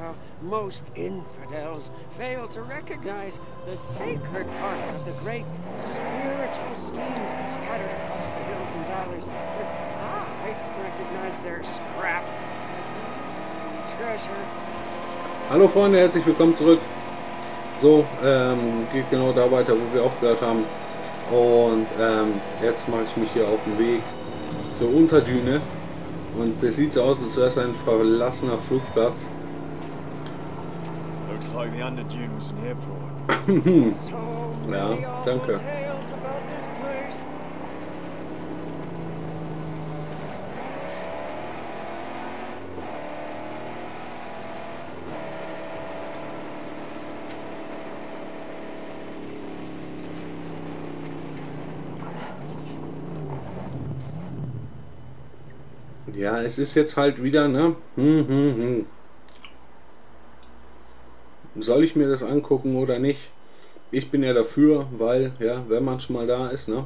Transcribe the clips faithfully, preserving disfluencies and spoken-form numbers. how most infidels fail to recognize the sacred parts of the great spiritual schemes scattered across the hills and valleys. But I recognize their scrap as treasure. Hallo Freunde, herzlich willkommen zurück. So, ähm, geht genau da weiter, wo wir aufgehört haben. Und ähm, jetzt mache ich mich hier auf den Weg zur Unterdüne. Und das sieht so aus, als wäre es ein verlassener Flugplatz. Ja, danke. Ja, es ist jetzt halt wieder, ne? Hm, hm, hm. Soll ich mir das angucken oder nicht? Ich bin ja dafür, weil, ja, wenn man schon mal da ist, ne?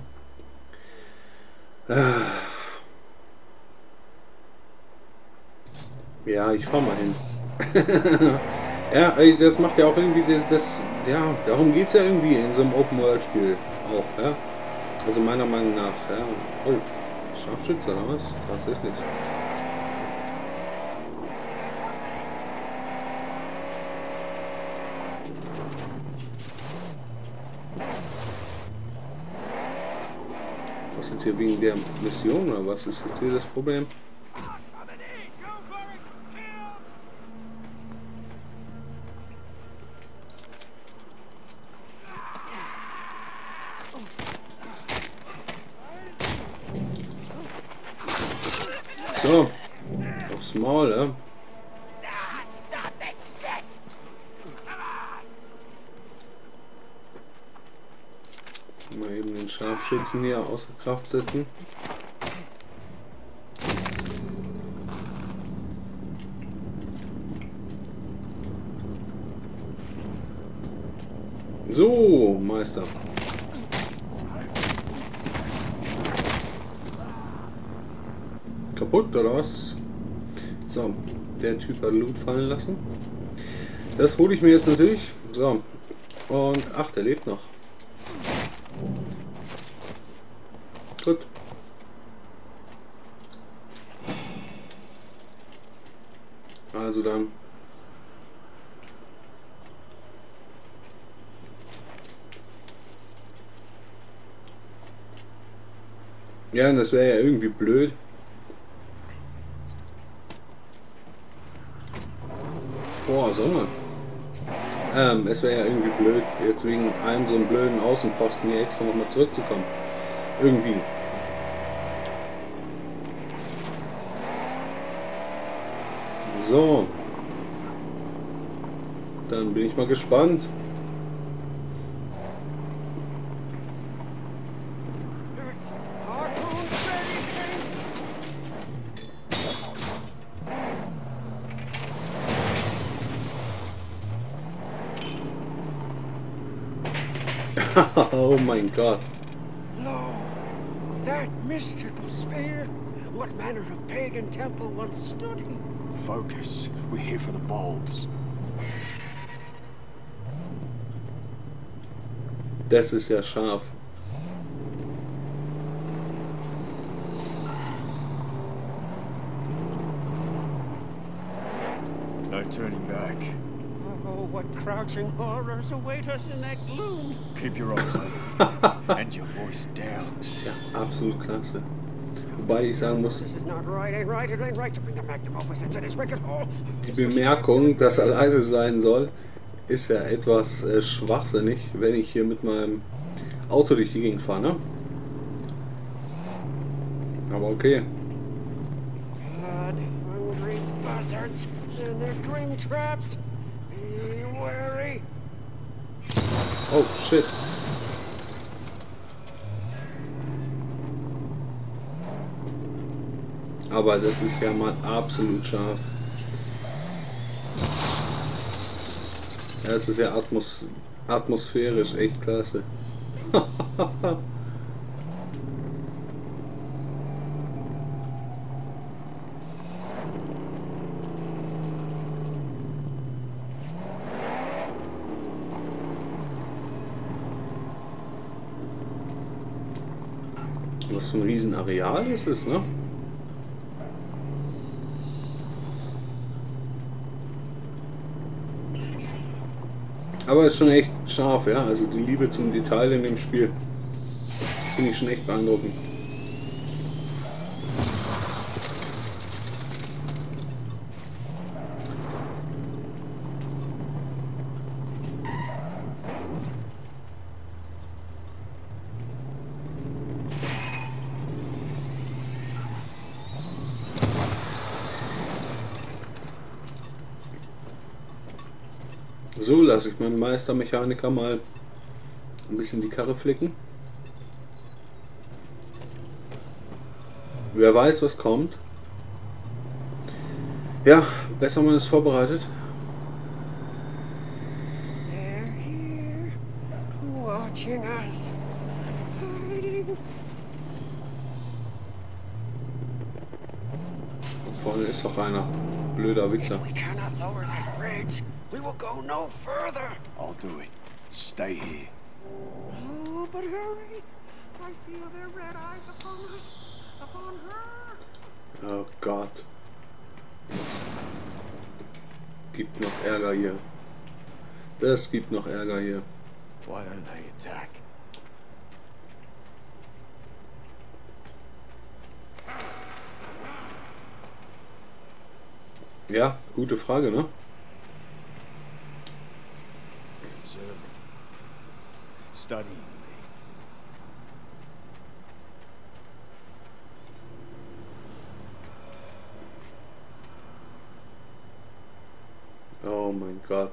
Ja, ich fahr mal hin. Ja, das macht ja auch irgendwie das, das ja, darum geht es ja irgendwie in so einem Open-World-Spiel auch, ja? Also meiner Meinung nach, ja. Oh. Scharfschütze oder was? Tatsächlich. Was ist jetzt hier wegen der Mission oder was ist jetzt hier das Problem? So, aufs Maul, ja. Mal eben den Scharfschützen hier außer Kraft setzen. So, Meister. Kaputt oder was? So, der Typ hat Loot fallen lassen. Das hole ich mir jetzt natürlich. So, und ach, der lebt noch. Gut. Also dann. Ja, das wäre ja irgendwie blöd. Boah, Sonne. Ähm, es wäre ja irgendwie blöd, jetzt wegen einem so einem blöden Außenposten hier extra nochmal zurückzukommen. Irgendwie. So. Dann bin ich mal gespannt. Oh mein Gott. Lo, that mystical sphere. What manner of pagan temple once stood here? Focus. We're here for the bulbs. Das ist ja scharf. No turning back. Oh, what crouching horrors await us in that gloom. Keep your eyes open and your voice down. Das ist ja absolut klasse. Wobei ich sagen muss, die Bemerkung, dass er leise sein soll, ist ja etwas äh, schwachsinnig, wenn ich hier mit meinem Auto durch die Gegend fahre, ne? Aber okay. Blood-hungry buzzards and their green traps. Oh shit. Aber das ist ja mal absolut scharf. Das ist ja atmos atmosphärisch echt klasse. Was für ein Riesenareal das ist, ne? Aber ist schon echt scharf, ja? Also die Liebe zum Detail in dem Spiel finde ich schon echt beeindruckend. So lasse ich meinen Meistermechaniker mal ein bisschen die Karre flicken. Wer weiß, was kommt. Ja, besser man ist vorbereitet. They're here, watching us, hiding. Da vorne ist doch einer. Blöder Wichser. We will go no further. I'll do it. Stay here. Oh, but hurry! I feel their red eyes upon us, upon her. Oh Gott. Das gibt noch Ärger hier. Das gibt noch Ärger hier. Why don't they attack? Ja, gute Frage, ne? Studying me. Oh mein Gott.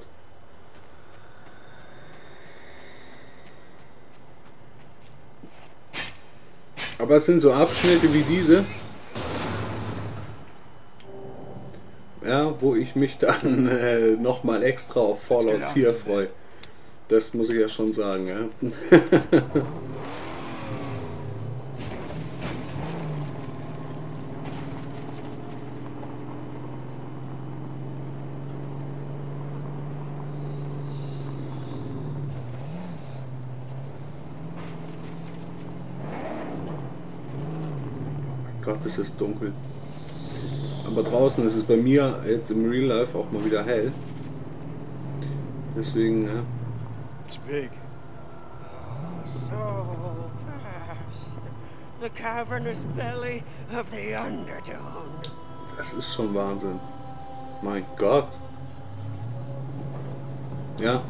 Aber es sind so Abschnitte wie diese, ja, wo ich mich dann äh, nochmal extra auf Fallout vier freue. Das muss ich ja schon sagen, ja. Gott, es ist dunkel. Aber draußen ist es bei mir jetzt im Real Life auch mal wieder hell. Deswegen, ja. It's big. Oh, so vast. The cavernous belly of the Underdune. Das ist schon Wahnsinn. Mein Gott. Ja.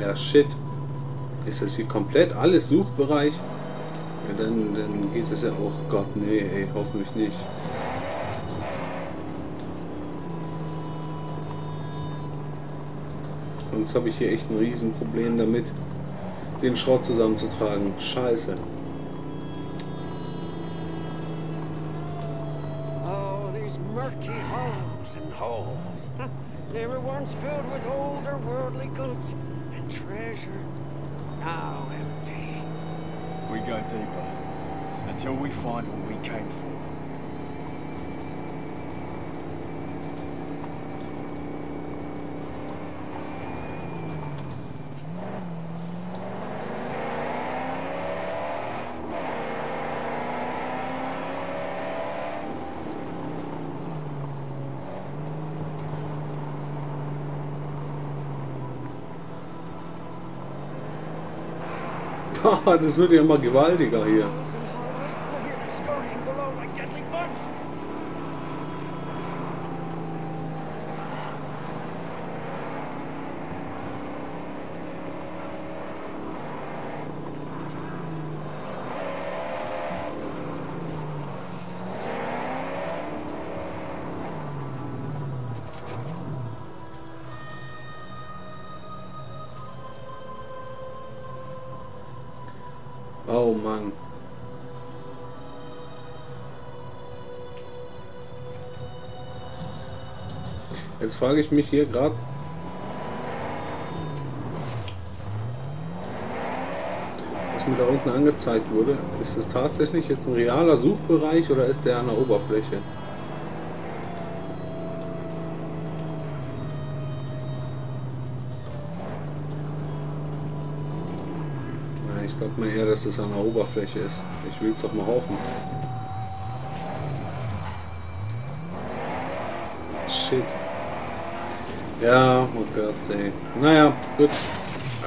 Ja, shit. Ist das hier komplett alles Suchbereich? Ja, dann, dann geht es ja auch. Gott, nee, ey, hoffentlich nicht. Sonst habe ich hier echt ein Riesenproblem damit, den Schrott zusammenzutragen. Scheiße. Oh, these murky holes and holes. They were once filled with older worldly goods. Treasure now empty. We go deeper until we find what we came for. Das wird ja immer gewaltiger hier. Oh Mann. Jetzt frage ich mich hier gerade, was was mir da unten angezeigt wurde. Ist es tatsächlich jetzt ein realer Suchbereich oder ist der an der Oberfläche? Na, ich glaube mal eher, dass es an der Oberfläche ist. Ich will es doch mal hoffen. Shit. Ja, oh Gott, ey. Naja, gut.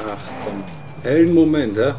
Ach komm. Hellen Moment, ja?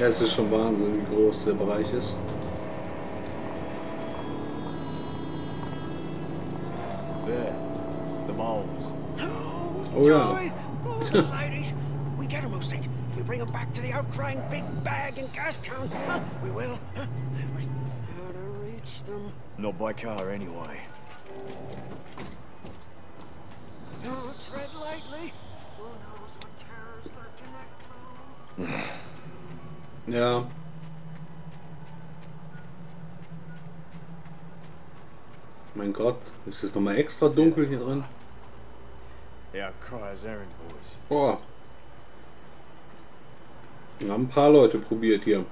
Ja, es ist schon Wahnsinn, wie groß der Bereich ist. Oh ja. Ja. Mein Gott, ist es nochmal extra dunkel hier drin? Boah. Wir haben ein paar Leute probiert hier,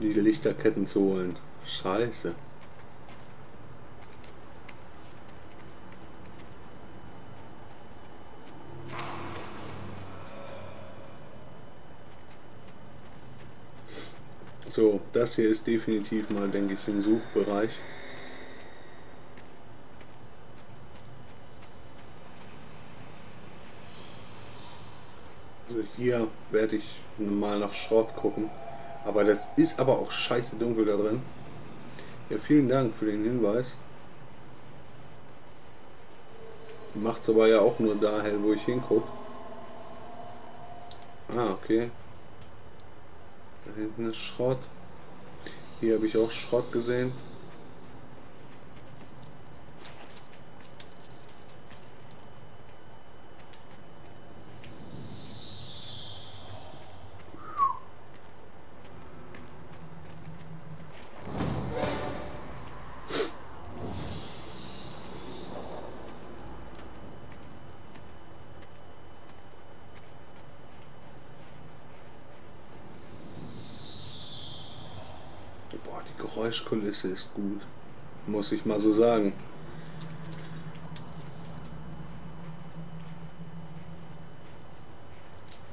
die Lichterketten zu holen. Scheiße. So, das hier ist definitiv mal, denke ich, im Suchbereich. Also hier werde ich mal nach Schrott gucken. Aber das ist aber auch scheiße dunkel da drin. Ja, vielen Dank für den Hinweis. Macht's aber ja auch nur da hell, wo ich hingucke. Ah, okay. Da hinten ist Schrott. Hier habe ich auch Schrott gesehen. Geräuschkulisse ist gut, muss ich mal so sagen.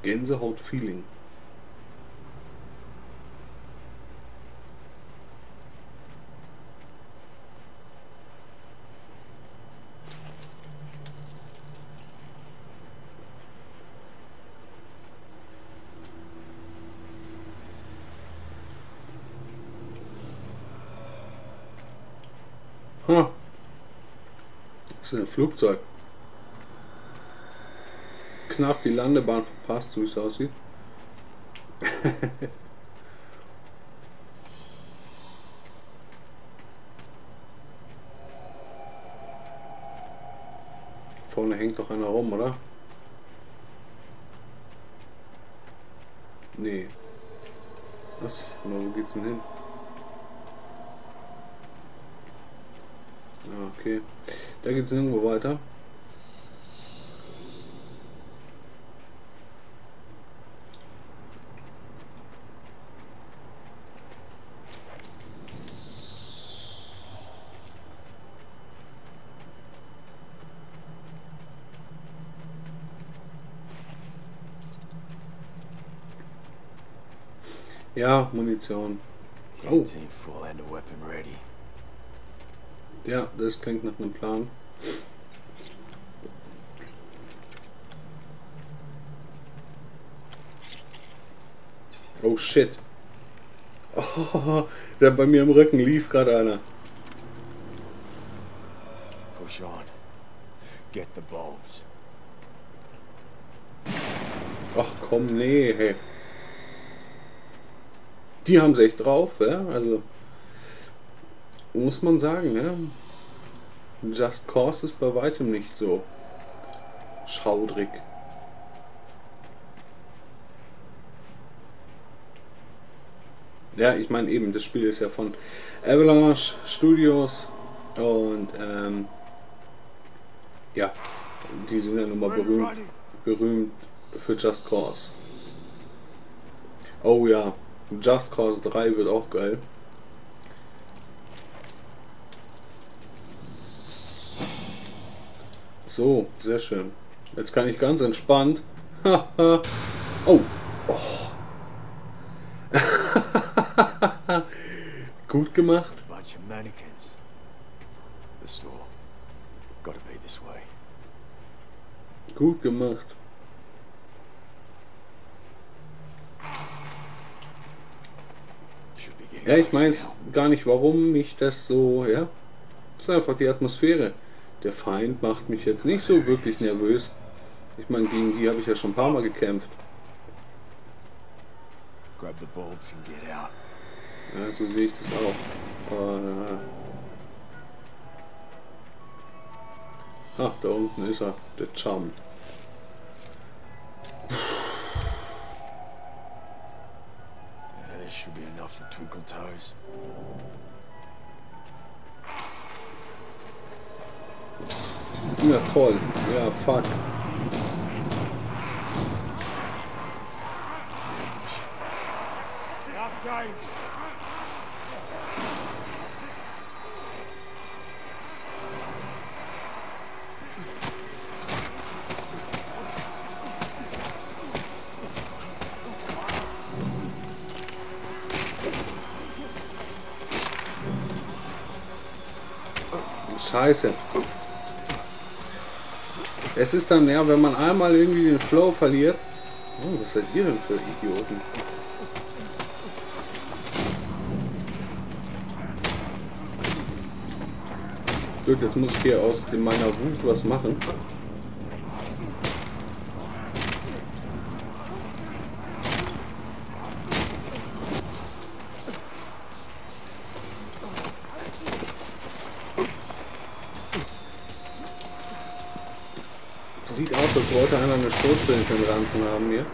Gänsehaut-Feeling. Ein Flugzeug. Knapp die Landebahn verpasst, so wie es aussieht. Vorne hängt doch einer rum, oder? Nee. Was? Na, wo geht's denn hin? Okay. Da geht es irgendwo weiter. Ja, Munition. Oh. Ja, das klingt nach einem Plan. Oh shit. Oh, da bei mir im Rücken lief gerade einer. Push on. Get the bones. Ach komm, nee, hey. Die haben sie echt drauf, ja? Also muss man sagen, ne? Just Cause ist bei weitem nicht so schaudrig. Ja, ich meine eben, das Spiel ist ja von Avalanche Studios und ähm, ja, die sind ja nun mal berühmt, berühmt für Just Cause. Oh ja, Just Cause drei wird auch geil. So, sehr schön. Jetzt kann ich ganz entspannt. Oh! Oh. Gut gemacht. Gut gemacht. Ja, ich weiß gar nicht, warum mich das so, ja. Das ist einfach die Atmosphäre. Der Feind macht mich jetzt nicht so wirklich nervös. Ich meine, gegen die habe ich ja schon ein paar Mal gekämpft. Ja, so sehe ich das auch. Oh, na. Ach, da unten ist er, der Chum. Ja, toll. Ja, fuck. Scheiße. Es ist dann, ja, wenn man einmal irgendwie den Flow verliert. Oh, was seid ihr denn für Idioten? Gut, jetzt muss ich hier aus meiner Wut was machen. Sieht aus, als wollte einer eine Stürze in den Ranzen haben hier.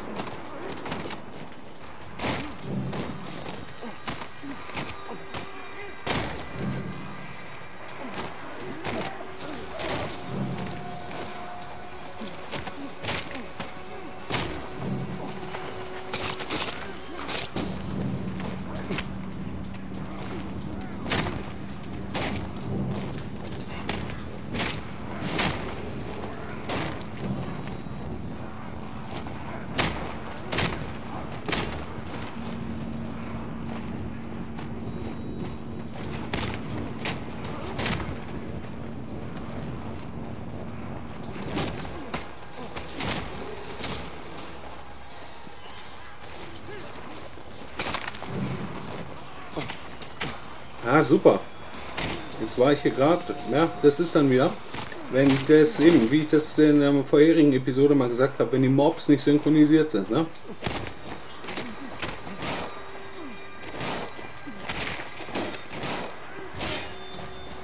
Ah, super. Jetzt war ich hier gerade. Ja, das ist dann wieder, wenn das eben, wie ich das in der vorherigen Episode mal gesagt habe, wenn die Mobs nicht synchronisiert sind, ne?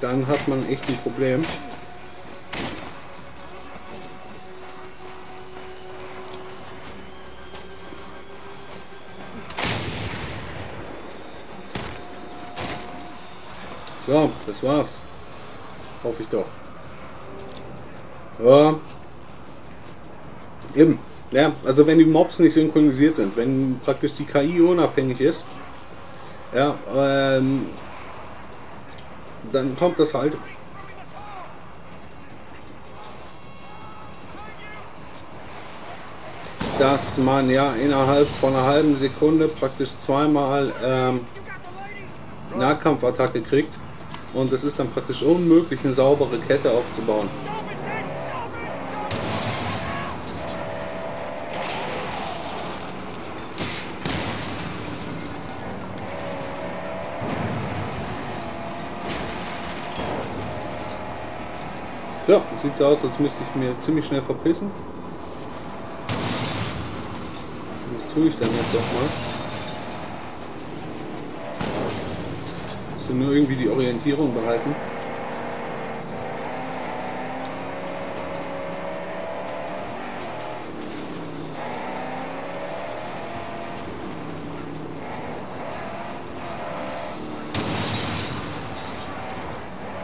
Dann hat man echt ein Problem. So, das war's. Hoffe ich doch. Ja. Eben. Ja, also wenn die Mobs nicht synchronisiert sind, wenn praktisch die K I unabhängig ist, ja, ähm, dann kommt das halt. Dass man ja innerhalb von einer halben Sekunde praktisch zweimal ähm, Nahkampfattacke kriegt. Und es ist dann praktisch unmöglich, eine saubere Kette aufzubauen. So, sieht's aus, als müsste ich mir ziemlich schnell verpissen. Das tue ich dann jetzt auch mal. Ich muss nur irgendwie die Orientierung behalten.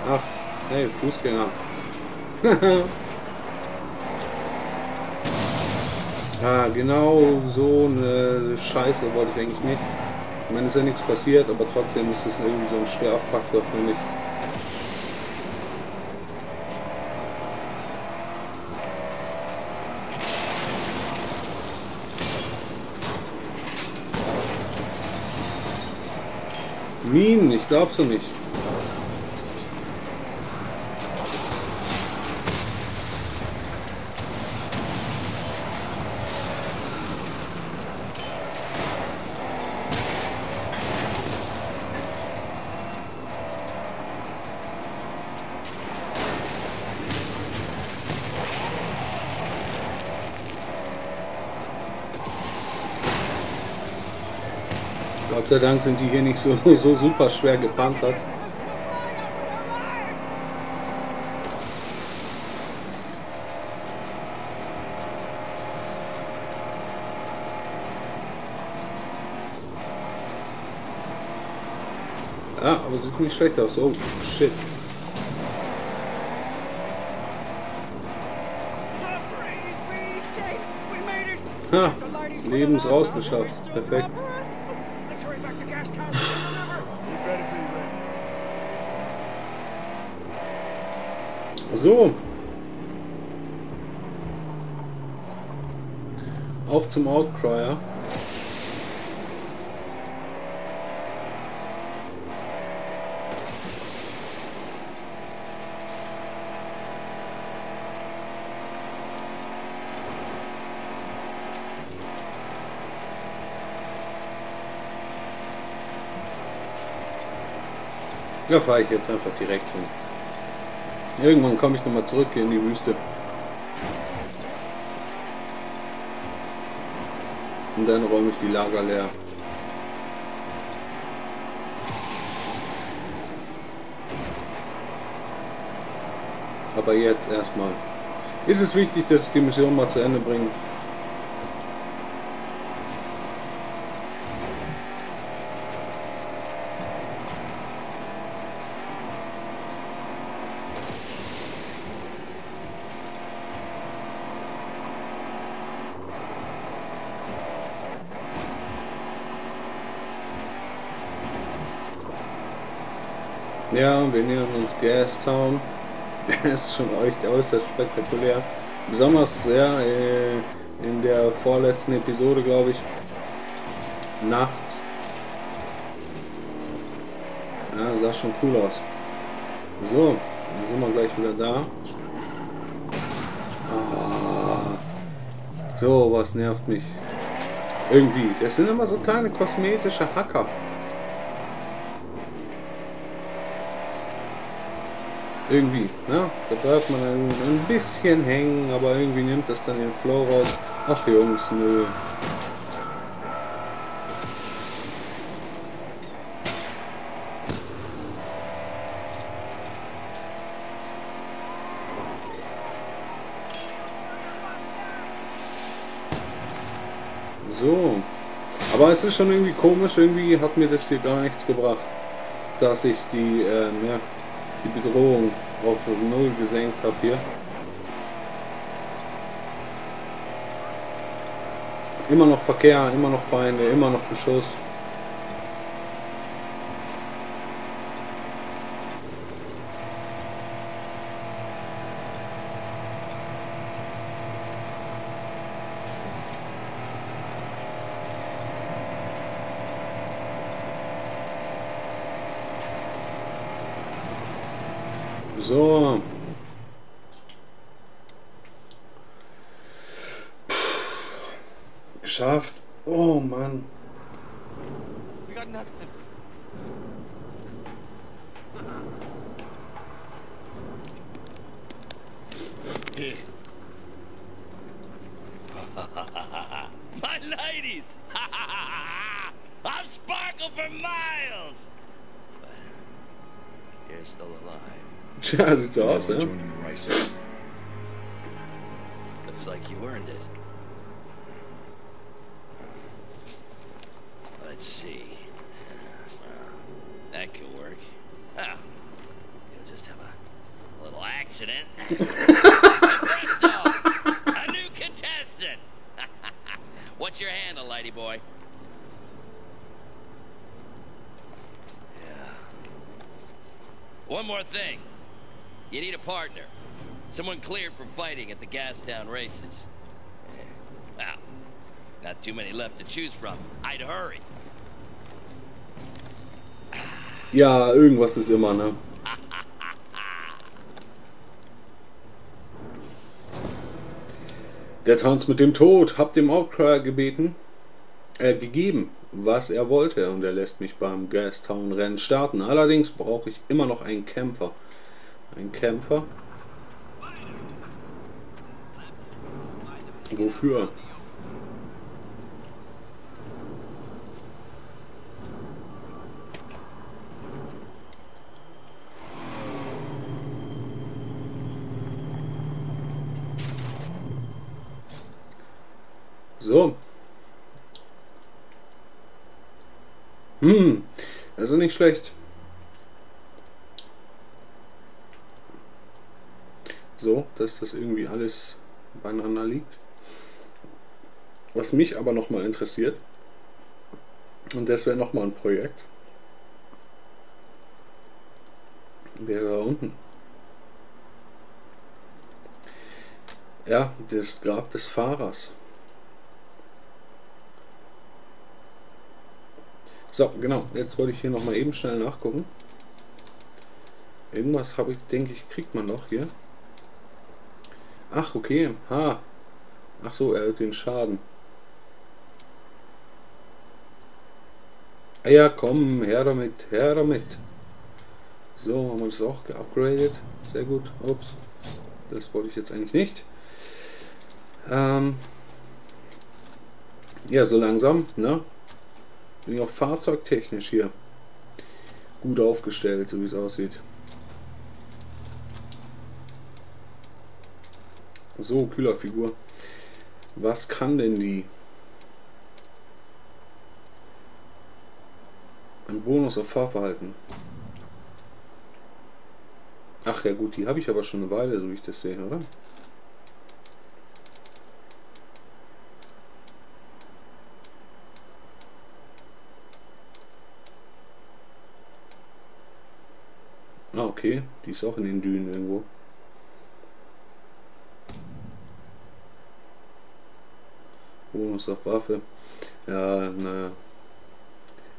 Ach, hey, Fußgänger. Ja, genau so eine Scheiße wollte ich eigentlich nicht. Ich meine, es ist ja nichts passiert, aber trotzdem ist es irgendwie so ein Streffaktor für mich. Minen, ich glaub's doch nicht. Gott sei Dank sind die hier nicht so, so super schwer gepanzert. Ah, aber sieht nicht schlecht aus. Oh, shit. Ha, Lebens rausgeschafft. Perfekt. So, auf zum Outcrier. Da fahre ich jetzt einfach direkt hin. Irgendwann komme ich nochmal zurück hier in die Wüste. Und dann räume ich die Lager leer. Aber jetzt erstmal. Ist es wichtig, dass ich die Mission mal zu Ende bringe? Ja, wir nähern uns Gastown. Das ist schon echt äußerst spektakulär. Besonders ja, in der vorletzten Episode, glaube ich. Nachts. Ja, sah schon cool aus. So, dann sind wir gleich wieder da. Ah, so, was nervt mich. Irgendwie. Das sind immer so kleine kosmetische Hacker. Irgendwie, ne? Da bleibt man dann ein bisschen hängen, aber irgendwie nimmt das dann den Flow raus. Ach Jungs, nö. So. Aber es ist schon irgendwie komisch, irgendwie hat mir das hier gar nichts gebracht, dass ich die, äh, ja, die Bedrohung auf null gesenkt habe hier. Immer noch Verkehr, immer noch Feinde, immer noch Beschuss. So. Puh. Geschafft. Oh Mann. Okay. My ladies! I'll sparkle for miles! But you're still alive. Tja, sieht so aus, ne? Looks like you earned it. Let's see. Well, that could work. Ah, you'll just have a little accident. A new contestant. What's your handle, lady boy? Yeah. One more thing. You need a partner. Someone cleared for fighting at the Gastown races. Well, not too many left to choose from. I'd hurry. Ja, irgendwas ist immer, ne? Der Tanz mit dem Tod, hab dem Outcry gebeten, äh, gegeben, was er wollte, und er lässt mich beim Gastown-Rennen starten. Allerdings brauche ich immer noch einen Kämpfer. Ein Kämpfer? Wofür? So. Hm, also nicht schlecht. So, dass das irgendwie alles beieinander liegt. Was mich aber nochmal interessiert, und das wäre nochmal ein Projekt, wäre da unten. Ja, das Grab des Fahrers. So, genau, jetzt wollte ich hier nochmal eben schnell nachgucken. Irgendwas habe ich, denke ich, kriegt man noch hier. Ach, okay, ha. Ach so, er erhöht den Schaden. Ah ja, komm, her damit, her damit. So, haben wir das auch geupgradet. Sehr gut, ups. Das wollte ich jetzt eigentlich nicht. Ähm ja, so langsam, ne? Bin ich auch fahrzeugtechnisch hier gut aufgestellt, so wie es aussieht. So, Kühlerfigur. Was kann denn die? Ein Bonus auf Fahrverhalten. Ach ja gut, die habe ich aber schon eine Weile, so wie ich das sehe, oder? Ah, okay. Die ist auch in den Dünen irgendwo. Bonus auf Waffe. Ja, naja.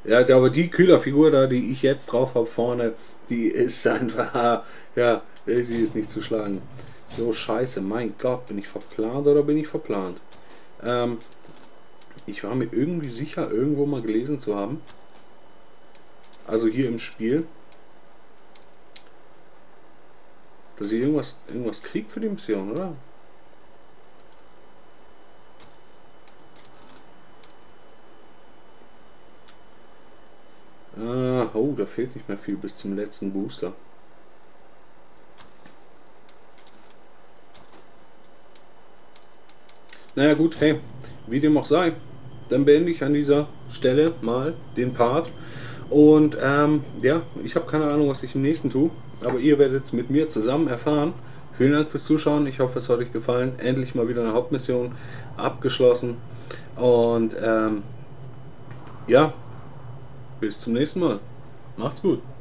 Ja, aber die Kühlerfigur da, die ich jetzt drauf habe vorne, die ist einfach... Ja, die ist nicht zu schlagen. So, scheiße. Mein Gott, bin ich verplant oder bin ich verplant? Ähm, ich war mir irgendwie sicher, irgendwo mal gelesen zu haben. Also hier im Spiel. Dass ich irgendwas, irgendwas kriege für die Mission, oder? Ah, oh, da fehlt nicht mehr viel bis zum letzten Booster. Naja gut, hey, wie dem auch sei, dann beende ich an dieser Stelle mal den Part. Und ähm, ja, ich habe keine Ahnung, was ich im nächsten tue. Aber ihr werdet es mit mir zusammen erfahren. Vielen Dank fürs Zuschauen. Ich hoffe, es hat euch gefallen. Endlich mal wieder eine Hauptmission abgeschlossen. Und ähm, ja, bis zum nächsten Mal. Macht's gut.